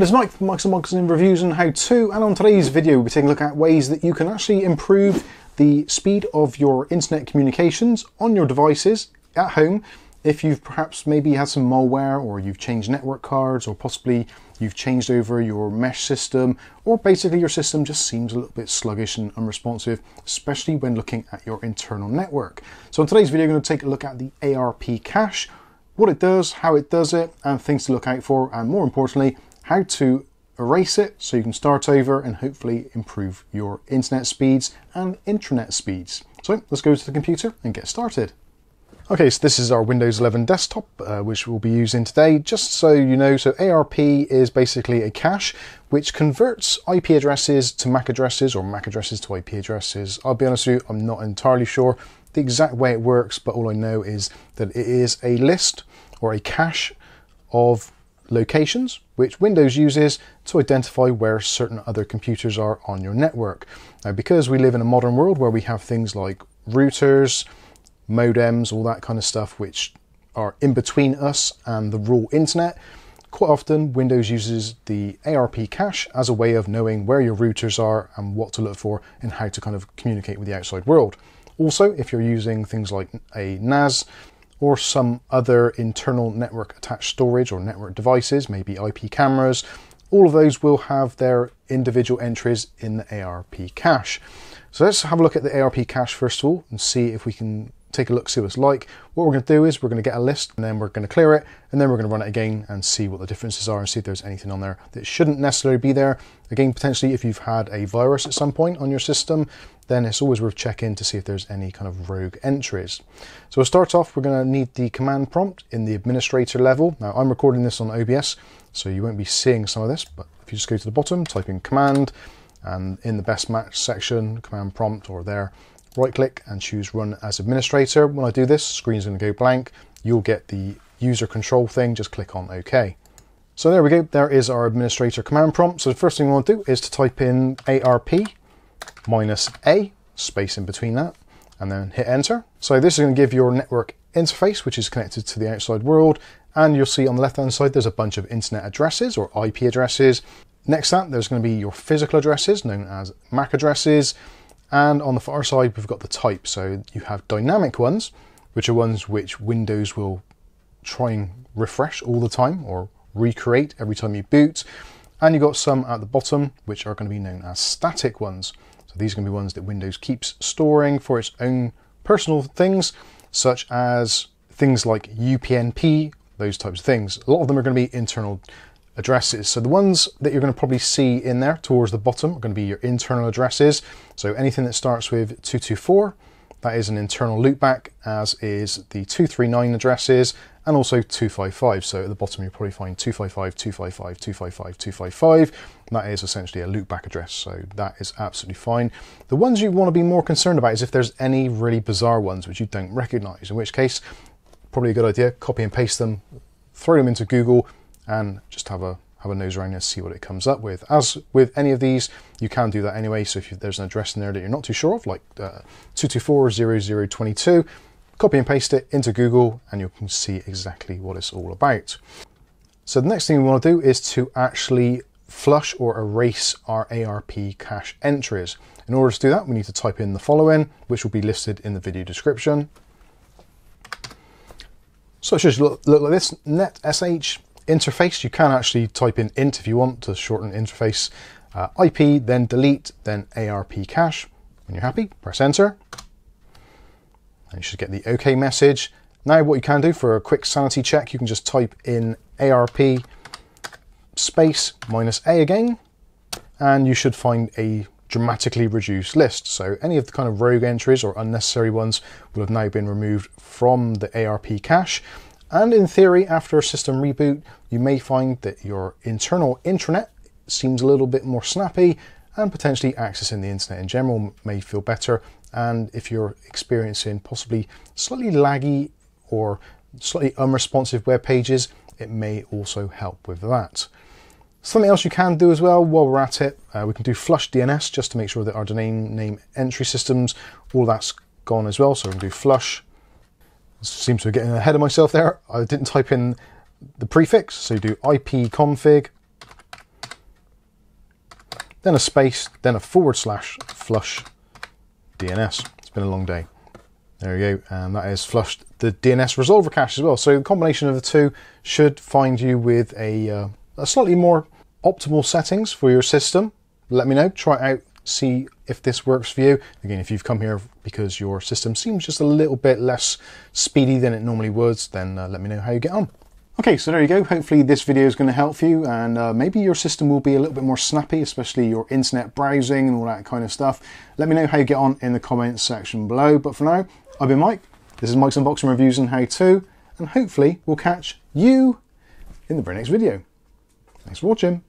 But it's Mike from Mike's and Mike's in Reviews and How To, and on today's video we'll be taking a look at ways that you can actually improve the speed of your internet communications on your devices at home if you've perhaps maybe had some malware, or you've changed network cards, or possibly you've changed over your mesh system, or basically your system just seems a little bit sluggish and unresponsive, especially when looking at your internal network. So in today's video, I'm going to take a look at the ARP cache, what it does, how it does it, and things to look out for, and more importantly, how to erase it so you can start over and hopefully improve your internet speeds and intranet speeds. So let's go to the computer and get started. Okay, so this is our Windows 11 desktop, which we'll be using today. Just so you know, so ARP is basically a cache which converts IP addresses to MAC addresses, or MAC addresses to IP addresses. I'll be honest with you, I'm not entirely sure the exact way it works, but all I know is that it is a list or a cache of locations which Windows uses to identify where certain other computers are on your network. Now, because we live in a modern world where we have things like routers, modems, all that kind of stuff, which are in between us and the raw internet, quite often Windows uses the ARP cache as a way of knowing where your routers are and what to look for and how to kind of communicate with the outside world. Also, if you're using things like a NAS or some other internal network attached storage or network devices, maybe IP cameras, all of those will have their individual entries in the ARP cache. So let's have a look at the ARP cache first of all and see if we can take a look, see what it's like. What we're going to do is we're going to get a list, and then we're going to clear it, and then we're going to run it again and see what the differences are and see if there's anything on there that shouldn't necessarily be there. Again, potentially if you've had a virus at some point on your system, then it's always worth checking to see if there's any kind of rogue entries. So we'll start off, we're going to need the command prompt in the administrator level. Now I'm recording this on OBS, so you won't be seeing some of this, but if you just go to the bottom, type in command, and in the best match section, command prompt, or there, right click and choose run as administrator. When I do this, screen's going to go blank. You'll get the user control thing, just click on OK. So there we go, there is our administrator command prompt. So the first thing we want to do is to type in ARP minus A, space in between that, and then hit enter. So this is going to give your network interface, which is connected to the outside world, and you'll see on the left hand side there's a bunch of internet addresses or IP addresses. Next to that, there's going to be your physical addresses, known as MAC addresses. And on the far side, we've got the type. So you have dynamic ones, which are ones which Windows will try and refresh all the time or recreate every time you boot. And you've got some at the bottom, which are going to be known as static ones. So these are going to be ones that Windows keeps storing for its own personal things, such as things like UPnP, those types of things. A lot of them are going to be internal addresses. So the ones that you're going to probably see in there towards the bottom are going to be your internal addresses. So anything that starts with 224, that is an internal loopback, as is the 239 addresses, and also 255. So at the bottom you'll probably find 255, 255, 255, 255. That is essentially a loopback address, so that is absolutely fine. The ones you want to be more concerned about is if there's any really bizarre ones which you don't recognize, in which case probably a good idea, copy and paste them, throw them into Google, and just have a nose around and see what it comes up with. As with any of these, you can do that anyway, so if there's an address in there that you're not too sure of, like 224.0.0.22, copy and paste it into Google and you can see exactly what it's all about. So the next thing we want to do is to actually flush or erase our ARP cache entries. In order to do that, we need to type in the following, which will be listed in the video description. So it should look like this, NetSH, interface. You can actually type in int if you want to shorten interface, IP, then delete, then ARP cache. When you're happy, press enter, and you should get the OK message. Now what you can do for a quick sanity check, you can just type in ARP space minus A again, and you should find a dramatically reduced list. So any of the kind of rogue entries or unnecessary ones will have now been removed from the ARP cache. And in theory, after a system reboot, you may find that your internal intranet seems a little bit more snappy, and potentially accessing the internet in general may feel better. And if you're experiencing possibly slightly laggy or slightly unresponsive web pages, it may also help with that. Something else you can do as well while we're at it, we can do flush DNS just to make sure that our domain name entry systems, all that's gone as well. So we can do flush. Seems to be getting ahead of myself there. I didn't type in the prefix, so you do ipconfig then a space, then a / flush DNS. It's been a long day. There we go, and that has flushed the DNS resolver cache as well. So the combination of the two should find you with a slightly more optimal settings for your system. Let me know, try it out, see if this works for you. Again, if you've come here because your system seems just a little bit less speedy than it normally would, then let me know how you get on. Okay, so there you go. Hopefully this video is going to help you, and maybe your system will be a little bit more snappy, especially your internet browsing and all that kind of stuff. Let me know how you get on in the comments section below. But for now, I've been Mike. This is Mike's Unboxing Reviews and How To, and hopefully we'll catch you in the very next video. Thanks for watching.